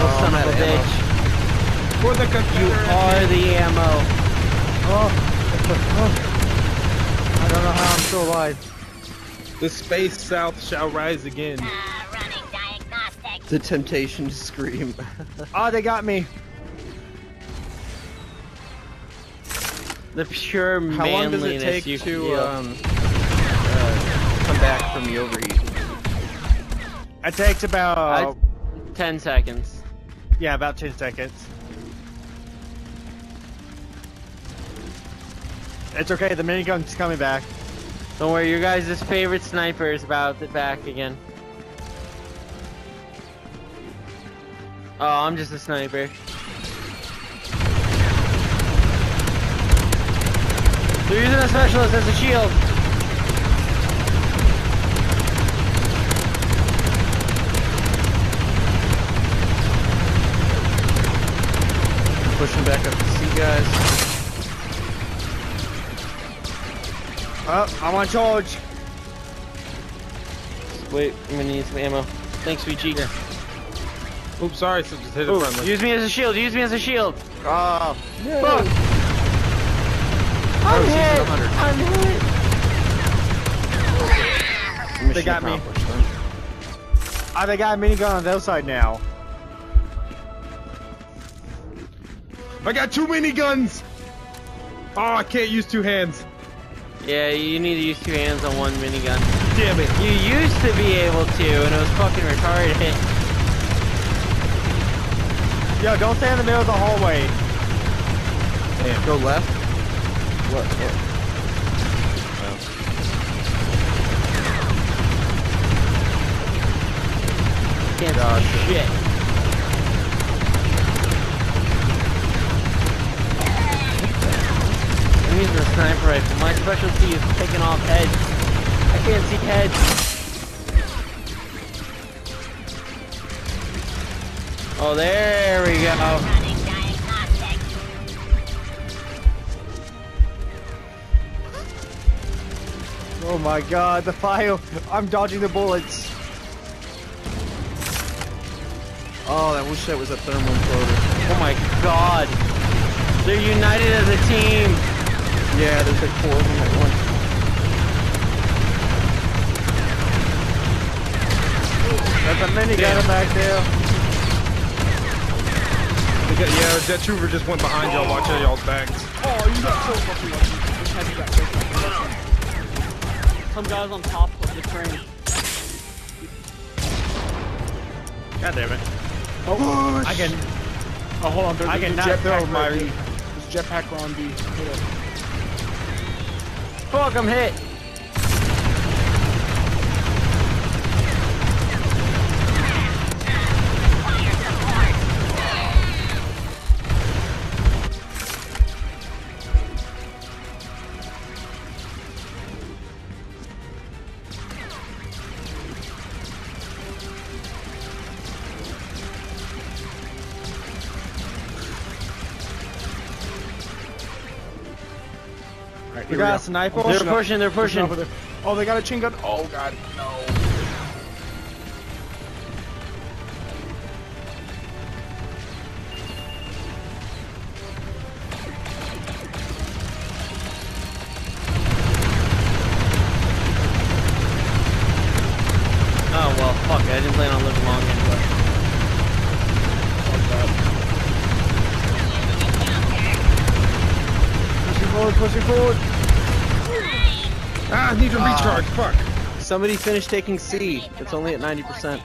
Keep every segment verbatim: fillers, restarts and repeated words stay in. Oh, son of a bitch. For the computer. You are the ammo. Oh. Oh. I don't know how I'm still alive. The space south shall rise again. Uh, running diagnostics. The temptation to scream. Oh, they got me. The pure manliness. How long does it take you to um, uh, come back from the overheat? It takes about uh, ten seconds. Yeah, about ten seconds. It's okay. The minigun's coming back. Don't worry, your guys' favorite sniper is about to back again. Oh, I'm just a sniper. They're using a specialist as a shield. I'm pushing back up to sea, guys. Oh, I'm on charge. Wait, I'm gonna need some ammo. Thanks, V G. Yeah. Oops, sorry, so just hit it from me. Use me as a shield. Use me as a shield. Oh, no. Fuck. I'm hit! I'm hit! They got me. Oh, they got a minigun on the other side now. I got two miniguns! Oh, I can't use two hands. Yeah, you need to use two hands on one minigun. Damn it. You used to be able to, and it was fucking retarded. Yo, don't stay in the middle of the hallway. Damn. Go left. What? What? Oh. Can't dodge shit. I'm using a sniper rifle. My specialty is picking off heads. I can't see heads. Oh, there we go. Oh my god, the fire! I'm dodging the bullets! Oh, I wish that was a thermal floater. Oh my god! They're united as a team! Yeah, there's like four of them at once. That's a minigun back there! Got, yeah, that trooper just went behind y'all, watch out y'all's backs. Oh, you got so fucking lucky. Some guys on top of the train. God damn it. Oh, I can. Oh, hold on. There's I can not throw my. There's jetpack on B. Fuck, I'm hit. We got a sniper. They're pushing, they're pushing. Oh, they got a chain gun. Oh, God, no. Oh, well, fuck it. I didn't plan on living long anyway. Pushing forward, pushing forward. Ah, I need to recharge, uh, fuck. Somebody finished taking C. It's only at ninety percent.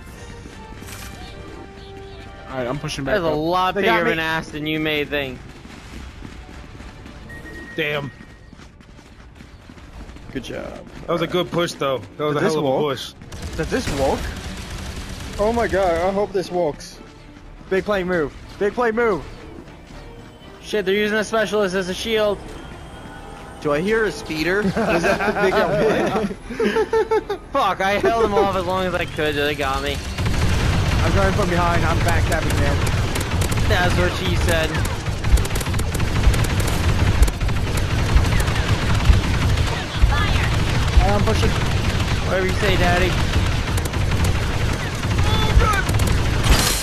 Alright, I'm pushing back. That's a lot bigger of an ass than you may think. Damn. Good job. That was a good push, though. That was a hell of a push. Does this walk? Oh my god, I hope this walks. Big play move. Big play move. Shit, they're using a specialist as a shield. Do I hear a speeder? Is that the big outfit? Fuck, I held them off as long as I could, they got me. I'm going from behind, I'm backstabbing them. That's what she said. Fire. I'm pushing. Whatever you say, Daddy.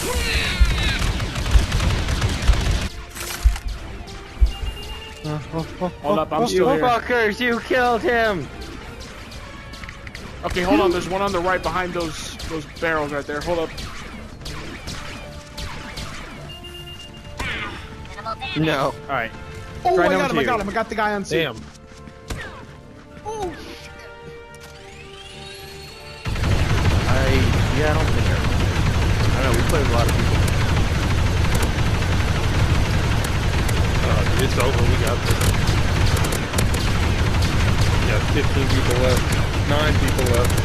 Oh, Oh, oh, oh, hold oh, up, I'm oh, still here. Fuckers, you killed him! Okay, hold on, there's one on the right behind those those barrels right there. Hold up. No. Alright. Oh, I got him, I got him, I got the guy on scene. Damn. Oh, shit. I... yeah, I don't think I... I don't know, we played a lot of people. Uh, it's over, we got this. Yeah, fifteen people left. Nine people left.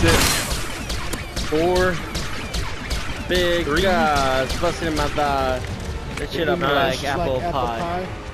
Six. Four. Big Three. Guys busting in my thigh. That shit up like, apple, like pie. apple pie.